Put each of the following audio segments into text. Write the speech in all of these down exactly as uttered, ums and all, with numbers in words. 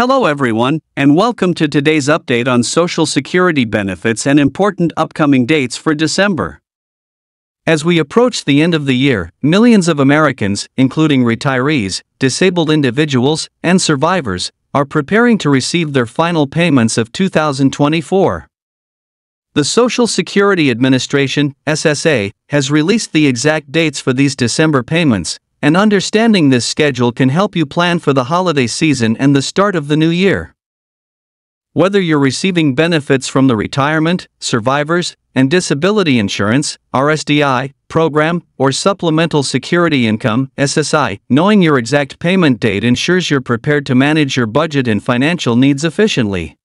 Hello everyone, and welcome to today's update on Social Security benefits and important upcoming dates for December. As we approach the end of the year, millions of Americans, including retirees, disabled individuals, and survivors, are preparing to receive their final payments of two thousand twenty-four. The Social Security Administration, S S A, has released the exact dates for these December payments, and understanding this schedule can help you plan for the holiday season and the start of the new year. Whether you're receiving benefits from the Retirement, Survivors, and Disability Insurance (R S D I) program or Supplemental Security Income (S S I), knowing your exact payment date ensures you're prepared to manage your budget and financial needs efficiently.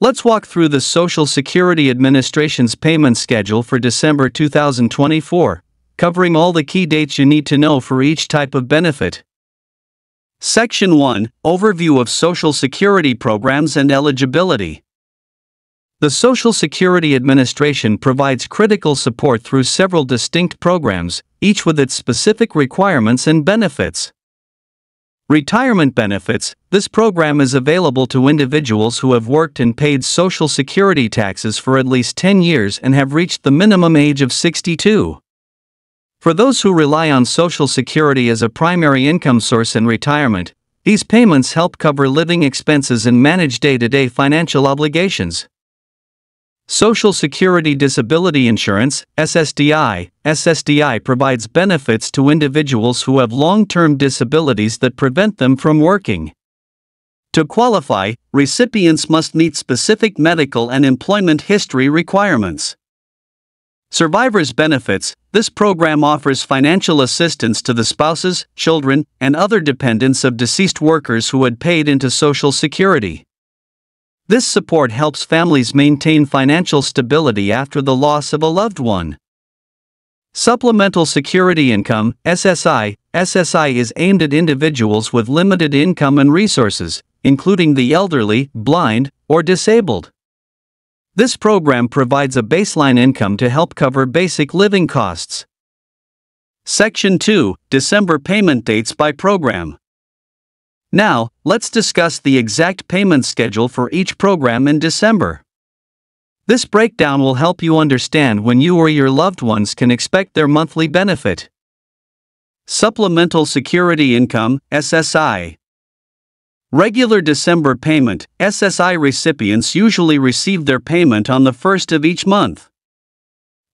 Let's walk through the Social Security Administration's payment schedule for December two thousand twenty-four, covering all the key dates you need to know for each type of benefit. Section one. Overview of Social Security Programs and Eligibility. The Social Security Administration provides critical support through several distinct programs, each with its specific requirements and benefits. Retirement benefits. This program is available to individuals who have worked and paid Social Security taxes for at least ten years and have reached the minimum age of sixty-two. For those who rely on Social Security as a primary income source in retirement, these payments help cover living expenses and manage day-to-day financial obligations. Social Security Disability Insurance (S S D I). S S D I provides benefits to individuals who have long-term disabilities that prevent them from working. To qualify, recipients must meet specific medical and employment history requirements. Survivors Benefits. This program offers financial assistance to the spouses, children, and other dependents of deceased workers who had paid into Social Security. This support helps families maintain financial stability after the loss of a loved one. Supplemental Security Income (S S I). S S I is aimed at individuals with limited income and resources, including the elderly, blind, or disabled. This program provides a baseline income to help cover basic living costs. Section two. December payment dates by program. Now, let's discuss the exact payment schedule for each program in December. This breakdown will help you understand when you or your loved ones can expect their monthly benefit. Supplemental Security Income (S S I). Regular December payment. S S I recipients usually receive their payment on the first of each month.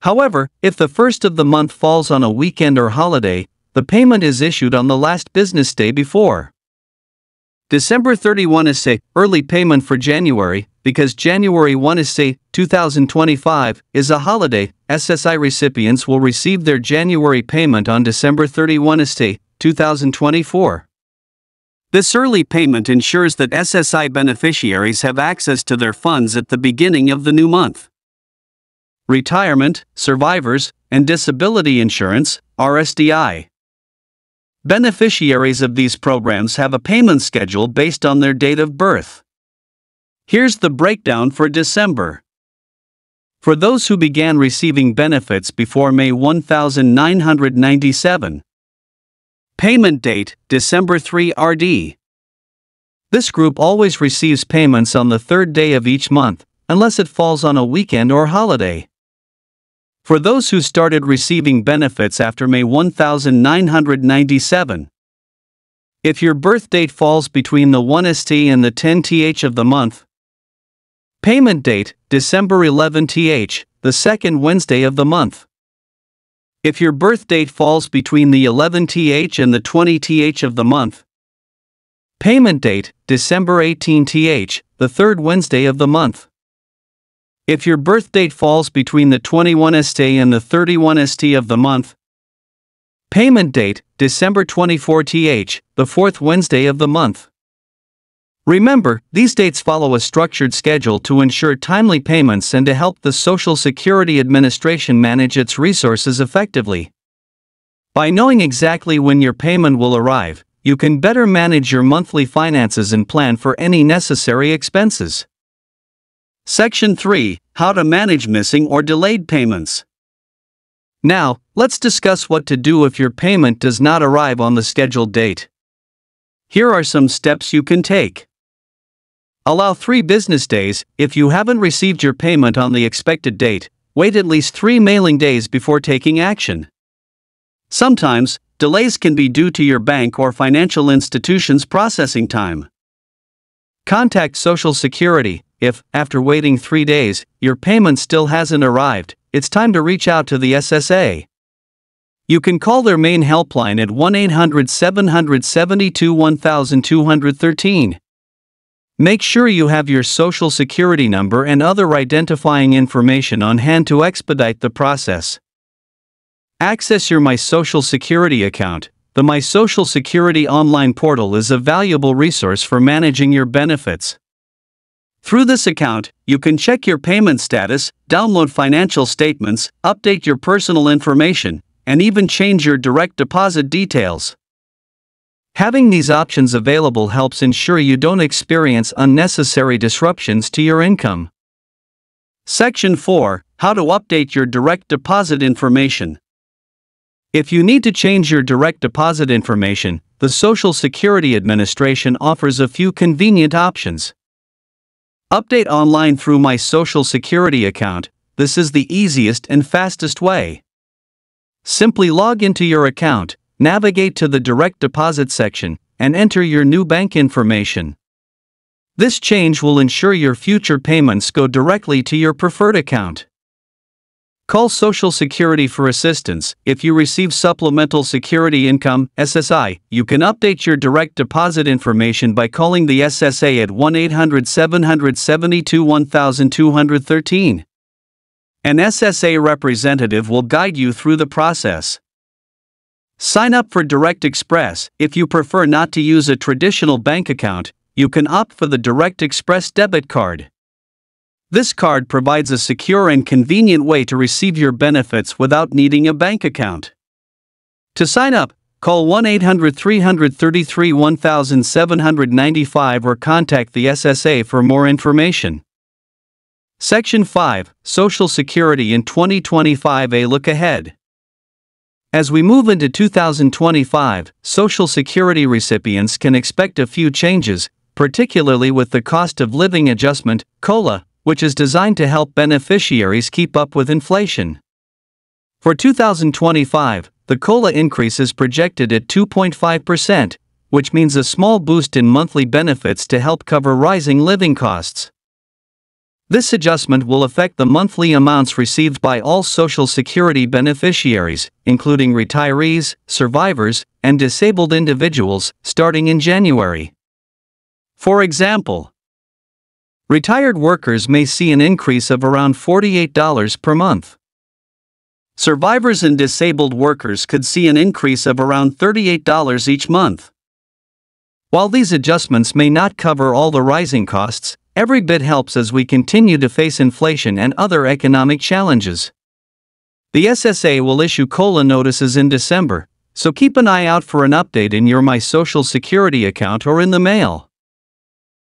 However, if the first of the month falls on a weekend or holiday, the payment is issued on the last business day before. December thirty-first is a early payment for January, because January first is a two thousand twenty-five is a holiday. S S I recipients will receive their January payment on December thirty-first is a two thousand twenty-four. This early payment ensures that S S I beneficiaries have access to their funds at the beginning of the new month. Retirement, Survivors, and Disability Insurance (R S D I). Beneficiaries of these programs have a payment schedule based on their date of birth. Here's the breakdown for December. For those who began receiving benefits before May nineteen ninety-seven. Payment date, December third R D. This group always receives payments on the third day of each month, unless it falls on a weekend or holiday. For those who started receiving benefits after May nineteen ninety-seven. If your birth date falls between the first and the tenth of the month. Payment date, December eleventh, the second Wednesday of the month. If your birth date falls between the eleventh and the twentieth of the month. Payment date, December eighteenth, the third Wednesday of the month. If your birth date falls between the twenty-first and the thirty-first of the month. Payment date, December twenty-fourth, the fourth Wednesday of the month. Remember, these dates follow a structured schedule to ensure timely payments and to help the Social Security Administration manage its resources effectively. By knowing exactly when your payment will arrive, you can better manage your monthly finances and plan for any necessary expenses. Section three. How to manage missing or delayed payments. Now, let's discuss what to do if your payment does not arrive on the scheduled date. Here are some steps you can take. Allow three business days. If you haven't received your payment on the expected date, wait at least three mailing days before taking action. Sometimes, delays can be due to your bank or financial institution's processing time. Contact Social Security. If, after waiting three days, your payment still hasn't arrived, it's time to reach out to the S S A. You can call their main helpline at one eight hundred, seven seven two, one two one three. Make sure you have your Social Security number and other identifying information on hand to expedite the process. Access your My Social Security account. The My Social Security online portal is a valuable resource for managing your benefits. Through this account, you can check your payment status, download financial statements, update your personal information, and even change your direct deposit details. Having these options available helps ensure you don't experience unnecessary disruptions to your income. Section four. How to update your direct deposit information. If you need to change your direct deposit information, the Social Security Administration offers a few convenient options. Update online through My Social Security account. This is the easiest and fastest way. Simply log into your account, navigate to the direct deposit section, and enter your new bank information. This change will ensure your future payments go directly to your preferred account. Call Social Security for assistance. If you receive Supplemental Security Income (S S I), you can update your direct deposit information by calling the S S A at one eight hundred, seven seven two, one two one three. An S S A representative will guide you through the process. Sign up for Direct Express. If you prefer not to use a traditional bank account, you can opt for the Direct Express debit card. This card provides a secure and convenient way to receive your benefits without needing a bank account. To sign up, call one eight hundred, three three three, one seven nine five or contact the S S A for more information. Section five. Social Security in twenty twenty-five. A look ahead. As we move into two thousand twenty-five, Social Security recipients can expect a few changes, particularly with the Cost of Living Adjustment (C O L A), which is designed to help beneficiaries keep up with inflation. For two thousand twenty-five, the C O L A increase is projected at two point five percent, which means a small boost in monthly benefits to help cover rising living costs. This adjustment will affect the monthly amounts received by all Social Security beneficiaries, including retirees, survivors, and disabled individuals, starting in January. For example, retired workers may see an increase of around forty-eight dollars per month. Survivors and disabled workers could see an increase of around thirty-eight dollars each month. While these adjustments may not cover all the rising costs, every bit helps as we continue to face inflation and other economic challenges. The S S A will issue C O L A notices in December, so keep an eye out for an update in your My Social Security account or in the mail.